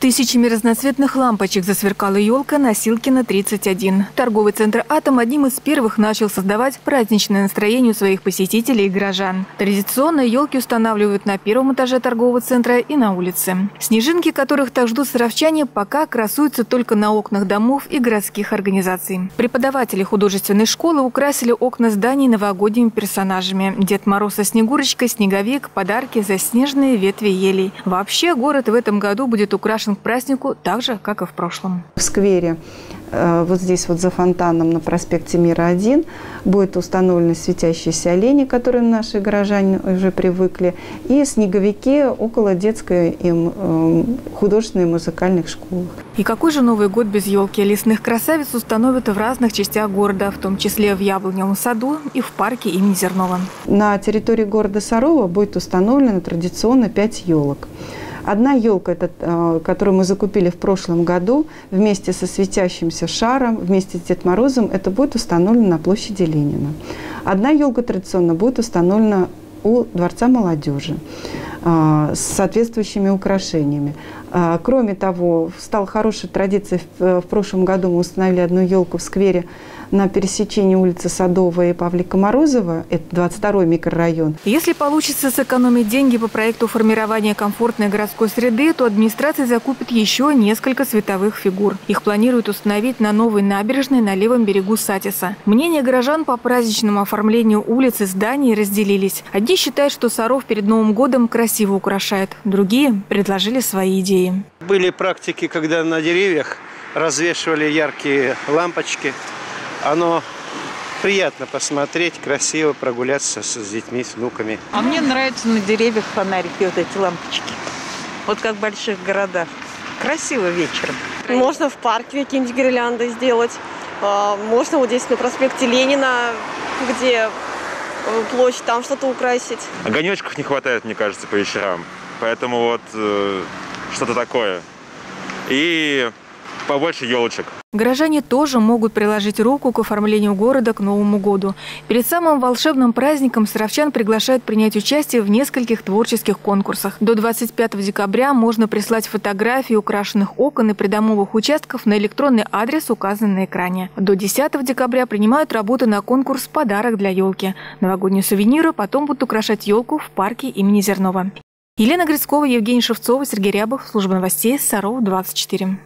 Тысячами разноцветных лампочек засверкала елка на Силкина 31. Торговый центр «Атом» одним из первых начал создавать праздничное настроение у своих посетителей и горожан. Традиционно елки устанавливают на первом этаже торгового центра и на улице. Снежинки, которых так ждут саровчане, пока красуются только на окнах домов и городских организаций. Преподаватели художественной школы украсили окна зданий новогодними персонажами. Дед Мороз со Снегурочкой, снеговик, подарки, заснеженные ветви елей. Вообще город в этом году будет украшен к празднику так же, как и в прошлом. В сквере, вот здесь вот за фонтаном на проспекте Мира-1, будет установлены светящиеся олени, к которым наши горожане уже привыкли, и снеговики около детской и художественной и музыкальных школ. И какой же Новый год без елки? Лесных красавиц установят в разных частях города, в том числе в Яблоневом саду и в парке имени Зернова. На территории города Сарова будет установлено традиционно 5 елок. Одна елка, которую мы закупили в прошлом году, вместе со светящимся шаром, вместе с Дедом Морозом, это будет установлено на площади Ленина. Одна елка традиционно будет установлена у Дворца молодежи с соответствующими украшениями. Кроме того, стала хорошей традицией, в прошлом году мы установили одну елку в сквере на пересечении улицы Садовая и Павлика Морозова, это 22-й микрорайон. Если получится сэкономить деньги по проекту формирования комфортной городской среды, то администрация закупит еще несколько световых фигур. Их планируют установить на новой набережной на левом берегу Сатиса. Мнения горожан по праздничному оформлению улиц и зданий разделились. Одни считают, что Саров перед Новым годом красиво украшает, другие предложили свои идеи. Были практики, когда на деревьях развешивали яркие лампочки. Оно приятно посмотреть, красиво прогуляться с детьми, с внуками. А мне нравятся на деревьях фонарики, вот эти лампочки. Вот как в больших городах. Красиво вечером. Можно в парке какие-нибудь гирлянды сделать. Можно вот здесь на проспекте Ленина, где площадь, там что-то украсить. Огонечков не хватает, мне кажется, по вечерам. Поэтому вот что-то такое. И побольше елочек. Горожане тоже могут приложить руку к оформлению города к Новому году. Перед самым волшебным праздником саровчан приглашают принять участие в нескольких творческих конкурсах. До 25 декабря можно прислать фотографии украшенных окон и придомовых участков на электронный адрес, указанный на экране. До 10 декабря принимают работы на конкурс «Подарок для елки». Новогодние сувениры потом будут украшать елку в парке имени Зернова. Елена Грицкова, Евгений Шевцов, Сергей Рябов. Служба новостей Саров 24.